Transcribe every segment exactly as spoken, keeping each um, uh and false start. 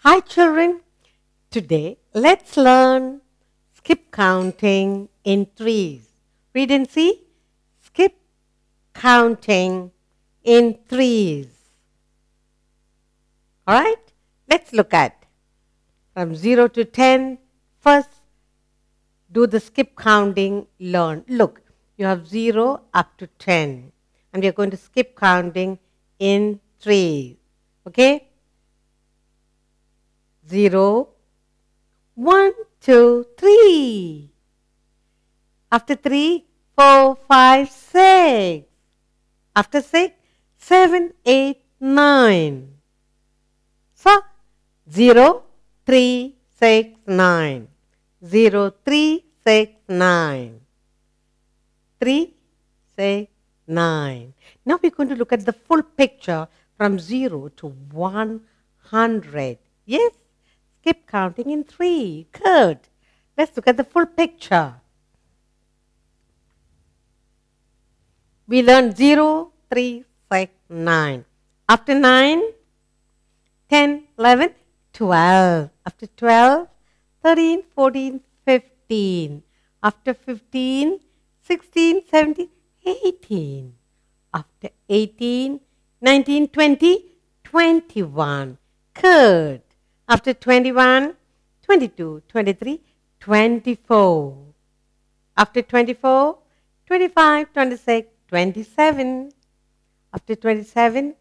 Hi children, today let's learn skip counting in threes. Read and see. Skip counting in threes. Alright, let's look at from zero to ten. First, do the skip counting learn. Look, you have zero up to ten. And we are going to skip counting in threes. Okay? Zero, one, two, three. After three, four, five, six. After six, seven, eight, nine. So, zero, three, six, nine. Zero, three, six, nine. Three, six, nine. Now we're going to look at the full picture from zero to one hundred. Yes. Skip counting in three. Good. Let's look at the full picture. We learned zero, three, six, nine. After nine, ten, eleven, twelve. After twelve, thirteen, fourteen, fifteen. After fifteen, sixteen, seventeen, eighteen. After eighteen, nineteen, twenty, twenty-one. Good. After twenty-one, twenty-two, twenty-three, twenty-four. After twenty-four, twenty-five, twenty-six, twenty-seven. After twenty-seven,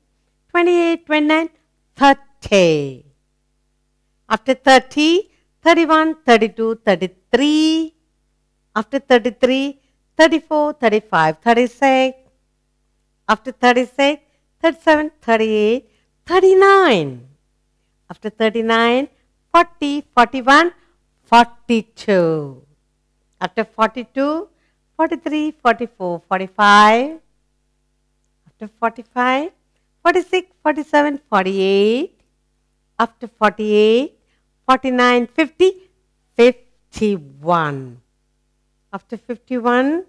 twenty-eight, twenty-nine, thirty. After thirty, thirty-one, thirty-two, thirty-three. After thirty-three, thirty-four, thirty-five, thirty-six. After thirty-six, thirty-seven, thirty-eight, thirty-nine. After thirty-nine, forty, forty-one, forty-two. After forty-two, forty-three, forty-four, forty-five. After forty-five, forty-six, forty-seven, forty-eight. After forty-eight, forty-nine, fifty, fifty-one. After fifty-one,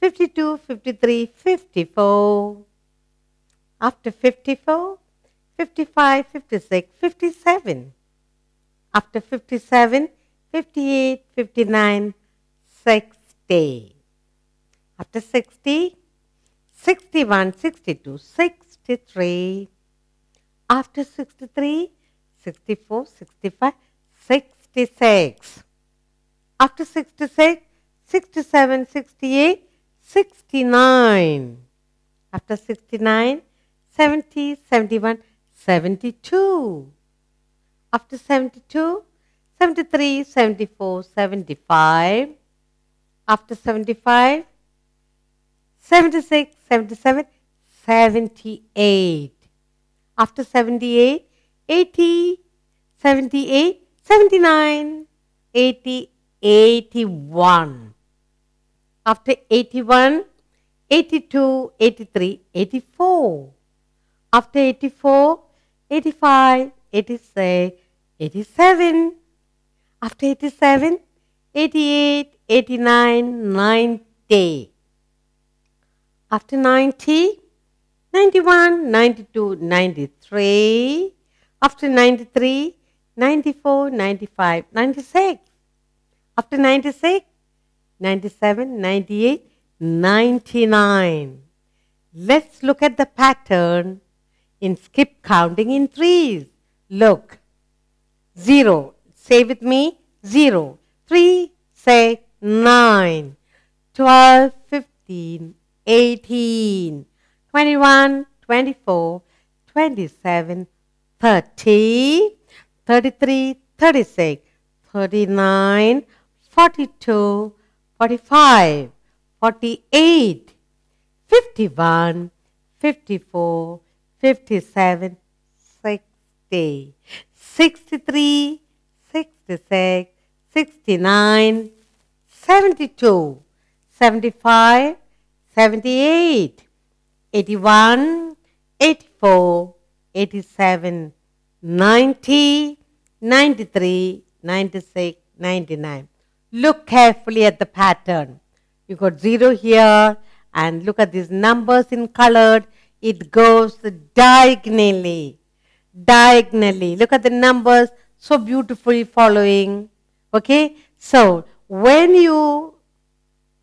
fifty-two, fifty-three, fifty-four. After fifty-four, fifty-five, fifty-six, fifty-seven. After fifty-seven, fifty-eight, fifty-nine, sixty. After sixty, sixty-one, sixty-two, sixty-three. After sixty-three, sixty-four, sixty-five, sixty-six. After sixty-six, sixty-seven, sixty-eight, sixty-nine. After sixty-nine, seventy, seventy-one, seventy-two. After seventy-two, seventy-three, seventy-four, seventy-five. After seventy-five, seventy-six, seventy-seven, seventy-eight. After seventy-eight, eighty, seventy-eight, seventy-nine, eighty, eighty-one. After eighty-one, eighty-two, eighty-three, eighty-four. After eighty-four, eighty-five, eighty-six, eighty-seven. After eighty-seven, eighty-eight, eighty-nine, ninety. After ninety, ninety-one, ninety-two, ninety-three. After ninety-three, ninety-four, ninety-five, ninety-six. After ninety-six, ninety-seven, ninety-eight, ninety-nine. Let's look at the pattern in skip counting in threes. Look, zero, say with me, zero, three, six, nine, twelve, fifteen, eighteen, twenty-one, twenty-four, twenty-seven, thirty, thirty-three, thirty-six, thirty-nine, forty-two, forty-five, forty-eight, fifty-one, fifty-four, fifty-seven, sixty, sixty-three, sixty-six, sixty-nine, seventy-two, seventy-five, seventy-eight, eighty-one, eighty-four, eighty-seven, ninety, ninety-three, ninety-six, ninety-nine. Look carefully at the pattern. You got zero here, and look at these numbers in colored. It goes diagonally. diagonally. Look at the numbers so beautifully following. Okay, so when you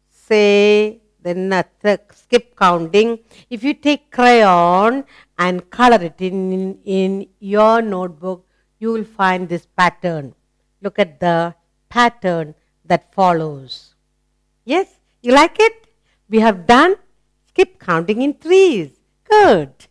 say the not skip counting, if you take crayon and color it in, in your notebook, you will find this pattern. Look at the pattern that follows. Yes, you like it? We have done skip counting in threes. Good.